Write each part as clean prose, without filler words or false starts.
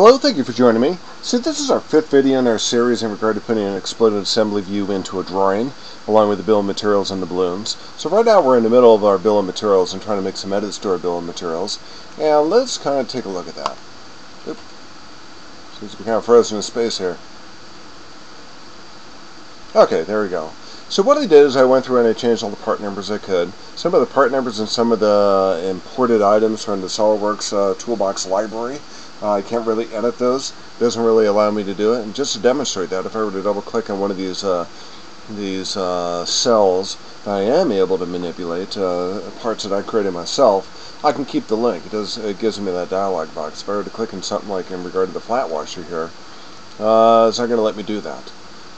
Hello, thank you for joining me. So this is our fifth video in our series in regard to putting an exploded assembly view into a drawing, along with the bill of materials and the blooms. So right now we're in the middle of our bill of materials and trying to make some edits to our bill of materials. And let's kind of take a look at that. Oop. Seems to be kind of frozen in space here. Okay, there we go. So what I did is I went through and I changed all the part numbers I could. Some of the part numbers and some of the imported items from the SolidWorks toolbox library. I can't really edit those. It doesn't really allow me to do it. And just to demonstrate that, if I were to double click on one of these cells that I am able to manipulate, parts that I created myself, I can keep the link. It gives me that dialog box. If I were to click on something like in regard to the flat washer here, it's not going to let me do that.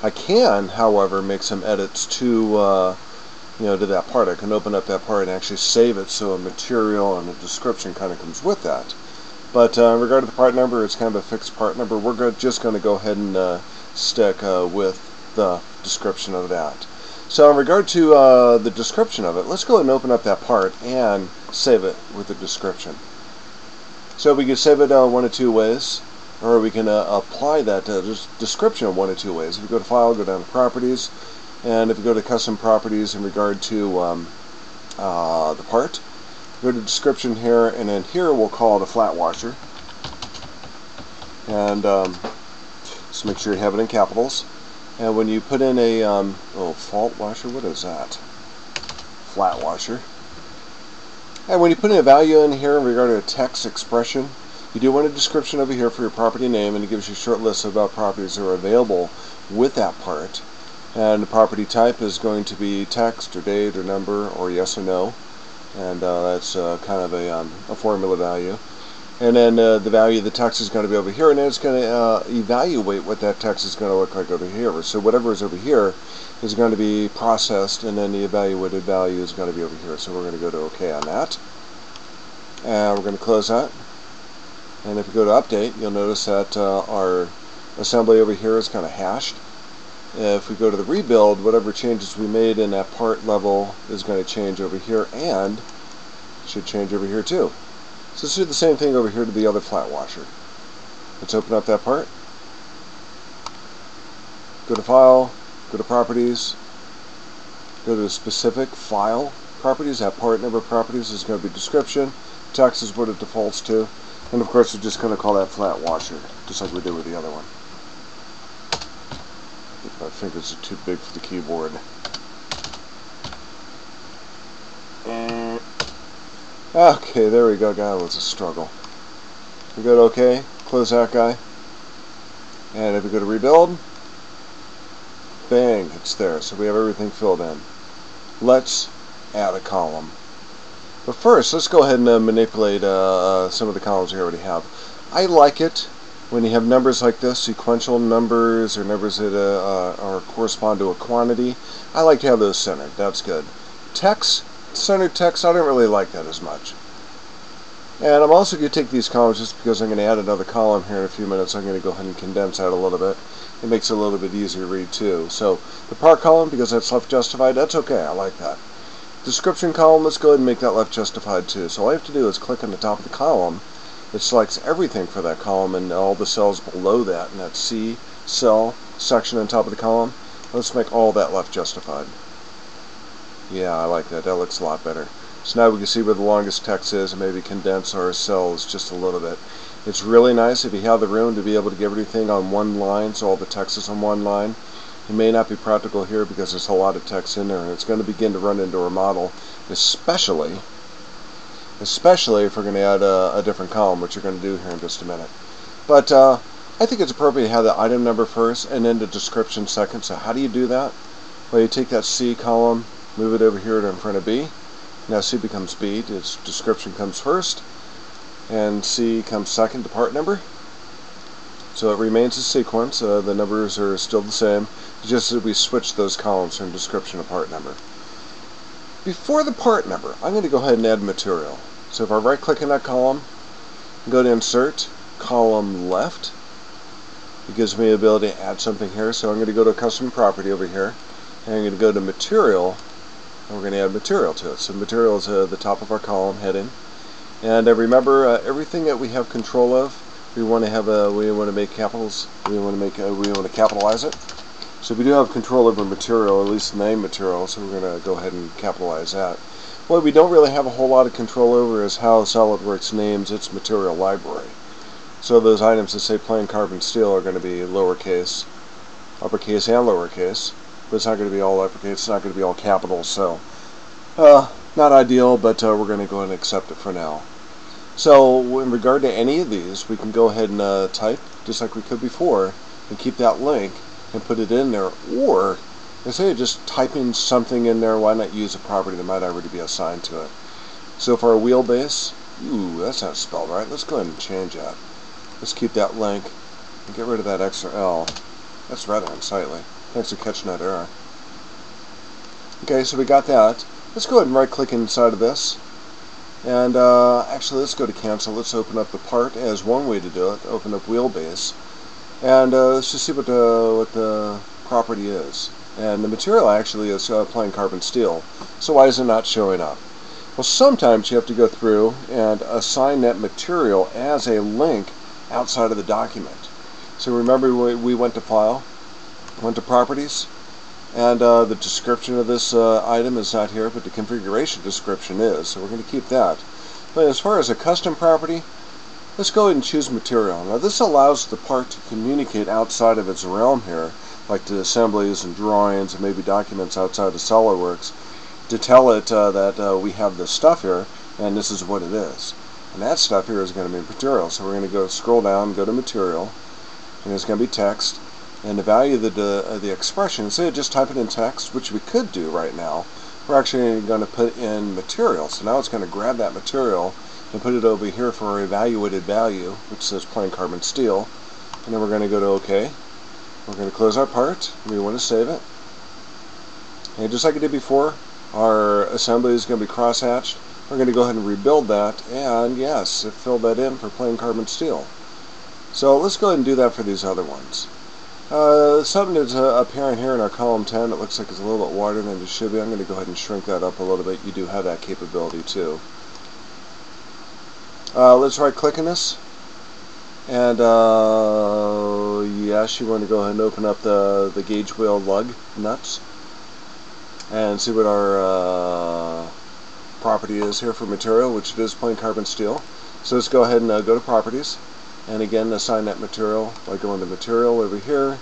I can, however, make some edits to to that part. I can open up that part and actually save it so a material and a description kind of comes with that. But in regard to the part number, it's kind of a fixed part number. We're just going to go ahead and stick with the description of that. So in regard to the description of it, let's go ahead and open up that part and save it with the description. So we can save it one of two ways, or we can apply that description one of two ways. If we go to File, go down to Properties, and if we go to Custom Properties in regard to the part, go to description here, and then here we'll call it a flat washer, and just make sure you have it in capitals. And when you put in a fault washer, what is that? Flat washer. And when you put in a value in here in regard to a text expression, you do want a description over here for your property name, and it gives you a short list about properties that are available with that part. And the property type is going to be text or date or number or yes or no. And that's kind of a formula value. And then the value of the text is going to be over here, and then it's going to evaluate what that text is going to look like over here. So whatever is over here is going to be processed, and then the evaluated value is going to be over here. So we're going to go to OK on that. And we're going to close that. And if you go to Update, you'll notice that our assembly over here is kind of hashed. If we go to the rebuild, whatever changes we made in that part level is going to change over here, and should change over here too. So let's do the same thing over here to the other flat washer. Let's open up that part. Go to File, go to Properties, go to specific file properties. That part number properties is going to be description. Text is what it defaults to. And of course we're just going to call that flat washer, just like we did with the other one. My fingers are too big for the keyboard. Okay, there we go. God, it was a struggle. We go to OK, close that guy. And if we go to Rebuild, bang, it's there. So we have everything filled in. Let's add a column. But first, let's go ahead and manipulate some of the columns we already have. I like it when you have numbers like this, sequential numbers or numbers that are correspond to a quantity. I like to have those centered. That's good. Text, centered text, I don't really like that as much. And I'm also going to take these columns just because I'm going to add another column here in a few minutes. I'm going to go ahead and condense that a little bit. It makes it a little bit easier to read too. So the part column, because that's left justified, that's okay. I like that. Description column, let's go ahead and make that left justified too. So all I have to do is click on the top of the column. It selects everything for that column and all the cells below that, and that C cell section on top of the column. Let's make all that left justified. Yeah, I like that. That looks a lot better. So now we can see where the longest text is and maybe condense our cells just a little bit. It's really nice if you have the room to be able to get everything on one line, so all the text is on one line. It may not be practical here because there's a lot of text in there, and it's going to begin to run into our model, especially if we're going to add a different column, which you're going to do here in just a minute. But I think it's appropriate to have the item number first and then the description second. So how do you do that? Well, you take that C column, move it over here to in front of B. Now C becomes B, its description comes first, and C comes second, the part number. So it remains a sequence, the numbers are still the same, it's just that we switch those columns from description to part number. Before the part number, I'm going to go ahead and add material. So if I right click on that column, go to Insert, Column Left, it gives me the ability to add something here. So I'm going to go to Custom Property over here, and I'm going to go to Material, and we're going to add material to it. So material is the top of our column heading. And remember, everything that we have control of, we want to have a, we want to make capitals, we want to make a, we want to capitalize it. So we do have control over material, at least the name material, so we're going to go ahead and capitalize that. What we don't really have a whole lot of control over is how SolidWorks names its material library. So those items that say plain carbon steel are going to be lowercase, uppercase, and lowercase, but it's not going to be all uppercase, it's not going to be all capitals, so not ideal, but we're going to go ahead and accept it for now. So in regard to any of these, we can go ahead and type just like we could before and keep that link and put it in there, or instead of just typing something in there, why not use a property that might already be assigned to it. So for our wheelbase, ooh, that's not spelled right, let's go ahead and change that. Let's keep that link and get rid of that extra L. That's rather unsightly. Thanks for catching that error. Okay, so we got that. Let's go ahead and right click inside of this, and actually let's go to cancel. Let's open up the part as one way to do it, open up wheelbase, and let's just see what the property is. And the material actually is plain carbon steel, so why is it not showing up? Well, sometimes you have to go through and assign that material as a link outside of the document. So remember, we went to File, went to Properties, and the description of this item is not here, but the configuration description is, so we're going to keep that. But as far as a custom property, let's go ahead and choose Material. Now this allows the part to communicate outside of its realm here, like the assemblies and drawings and maybe documents outside of SolidWorks, to tell it that we have this stuff here, and this is what it is. And that stuff here is going to be material, so we're going to go scroll down, go to material, and it's going to be text, and the value of the expression, say just type it in text, which we could do right now, we're actually going to put in material. So now it's going to grab that material and put it over here for our evaluated value, which says plain carbon steel, and then we're going to go to OK. We're going to close our part, we want to save it, and just like I did before, our assembly is going to be cross-hatched. We're going to go ahead and rebuild that, and yes, it filled that in for plain carbon steel. So let's go ahead and do that for these other ones. Something that's appearing here in our column 10, it looks like it's a little bit wider than it should be. I'm going to go ahead and shrink that up a little bit. You do have that capability too. Let's right click on this, and yes, you want to go ahead and open up the gauge wheel lug nuts and see what our property is here for material, which it is plain carbon steel. So let's go ahead and go to properties, and again assign that material by going to material over here,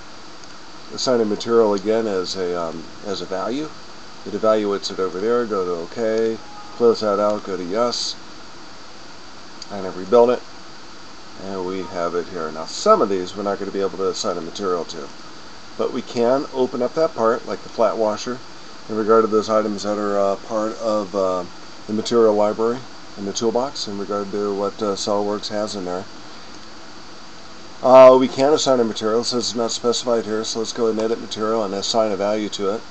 assigning material again as a value. It evaluates it over there. Go to OK, close that out, go to yes, and I rebuild it, and we have it here. Now some of these we're not going to be able to assign a material to, but we can open up that part, like the flat washer, in regard to those items that are part of the material library and the toolbox, in regard to what SolidWorks has in there. We can assign a material, since it's not specified here, so let's go ahead and edit material and assign a value to it.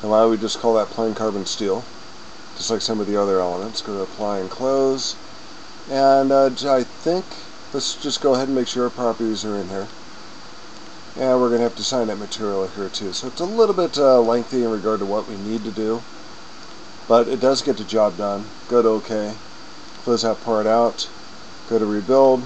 And why don't we just call that plain carbon steel, just like some of the other elements. Go to apply and close, and I think let's just go ahead and make sure our properties are in here. And we're going to have to assign that material here too. So it's a little bit lengthy in regard to what we need to do, but it does get the job done. Go to OK, close that part out, go to rebuild,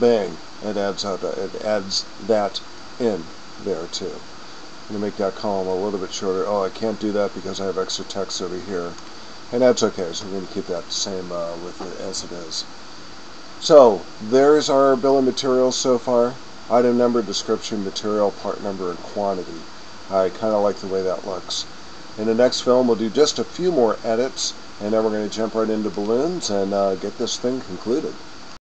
bang, it adds that in there too. I'm going to make that column a little bit shorter. Oh, I can't do that because I have extra text over here, and that's okay, so we're going to keep that the same with it as it is. So there's our bill of materials so far. Item number, description, material, part number, and quantity. I kind of like the way that looks. In the next film, we'll do just a few more edits, and then we're going to jump right into balloons and get this thing concluded.